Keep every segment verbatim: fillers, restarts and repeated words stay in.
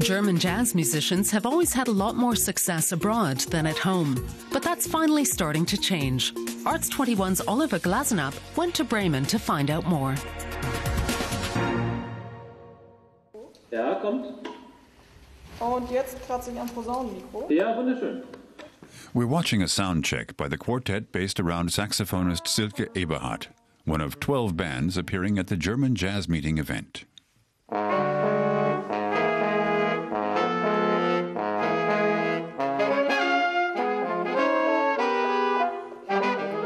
German jazz musicians have always had a lot more success abroad than at home, but that's finally starting to change. Arts twenty-one's Oliver Glasenapp went to Bremen to find out more. Ja, kommt. Und jetzt kratze ich am Posaunenmikro. Ja, wunderschön. We're watching a sound check by the quartet based around saxophonist Silke Eberhardt, one of twelve bands appearing at the German Jazz Meeting event.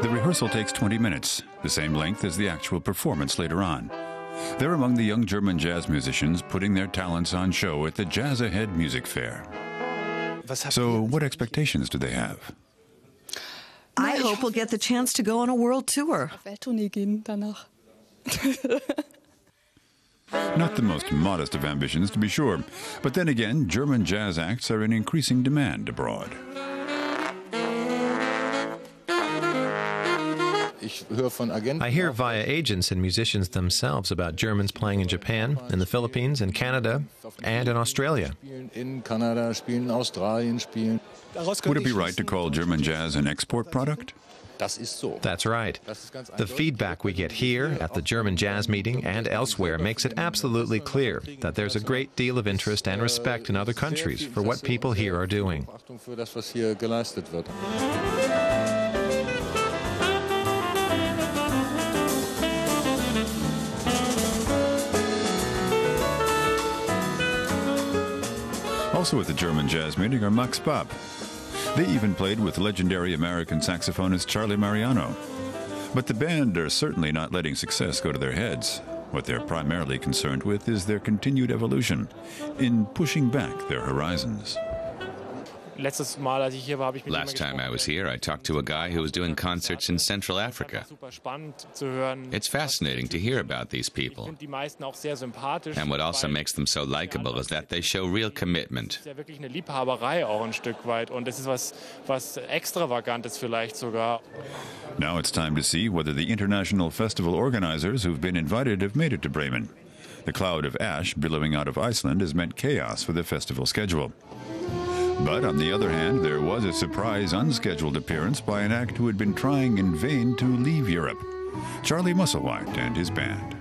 The rehearsal takes twenty minutes, the same length as the actual performance later on. They're among the young German jazz musicians putting their talents on show at the Jazz Ahead music fair. So, what expectations do they have? I hope we'll get the chance to go on a world tour. Not the most modest of ambitions, to be sure. But then again, German jazz acts are in increasing demand abroad. I hear via agents and musicians themselves about Germans playing in Japan, in the Philippines, in Canada, and in Australia. Would it be right to call German jazz an export product? That's right. The feedback we get here at the German Jazz Meeting and elsewhere makes it absolutely clear that there's a great deal of interest and respect in other countries for what people here are doing. Also at the German Jazz Meeting are Max Pop. They even played with legendary American saxophonist Charlie Mariano. But the band are certainly not letting success go to their heads. What they're primarily concerned with is their continued evolution in pushing back their horizons. Last time I was here, I talked to a guy who was doing concerts in Central Africa. It's fascinating to hear about these people. And what also makes them so likable is that they show real commitment. Now it's time to see whether the international festival organizers who've been invited have made it to Bremen. The cloud of ash billowing out of Iceland has meant chaos for the festival schedule. But on the other hand, there was a surprise unscheduled appearance by an act who had been trying in vain to leave Europe, Charlie Musselwhite and his band.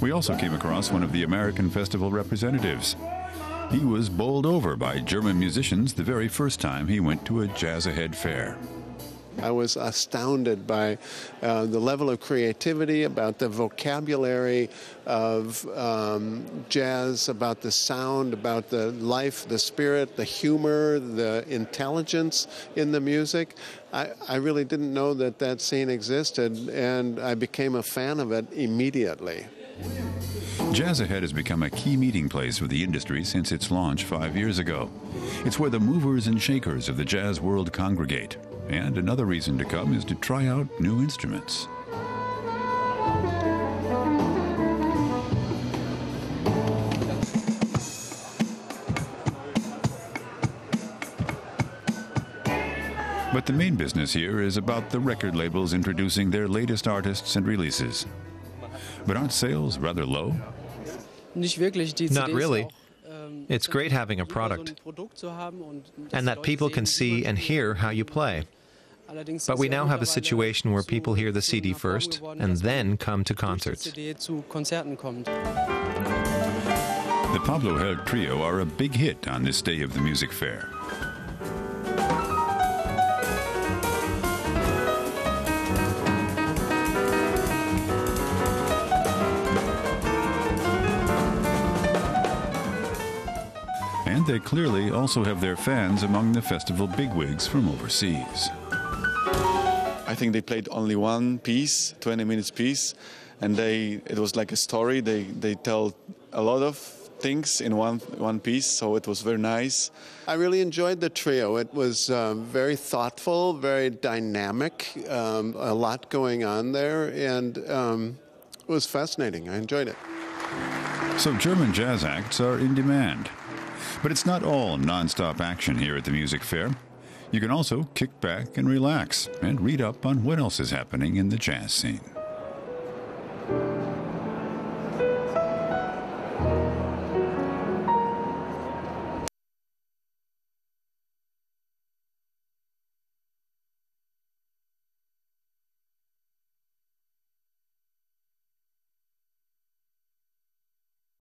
We also came across one of the American festival representatives. He was bowled over by German musicians the very first time he went to a Jazz Ahead fair. I was astounded by uh, the level of creativity, about the vocabulary of um, jazz, about the sound, about the life, the spirit, the humor, the intelligence in the music. I, I really didn't know that that scene existed, and I became a fan of it immediately. Jazz Ahead has become a key meeting place for the industry since its launch five years ago. It's where the movers and shakers of the jazz world congregate. And another reason to come is to try out new instruments. But the main business here is about the record labels introducing their latest artists and releases. But aren't sales rather low? Not really. It's great having a product, and that people can see and hear how you play. But we now have a situation where people hear the C D first and then come to concerts. The Pablo Held Trio are a big hit on this day of the music fair. And they clearly also have their fans among the festival bigwigs from overseas. I think they played only one piece, twenty minutes piece, and they it was like a story. They they tell a lot of things in one one piece, so it was very nice. I really enjoyed the trio. It was uh, very thoughtful, very dynamic, um, a lot going on there, and um, it was fascinating. I enjoyed it. So German jazz acts are in demand. But it's not all non-stop action here at the music fair. You can also kick back and relax and read up on what else is happening in the jazz scene.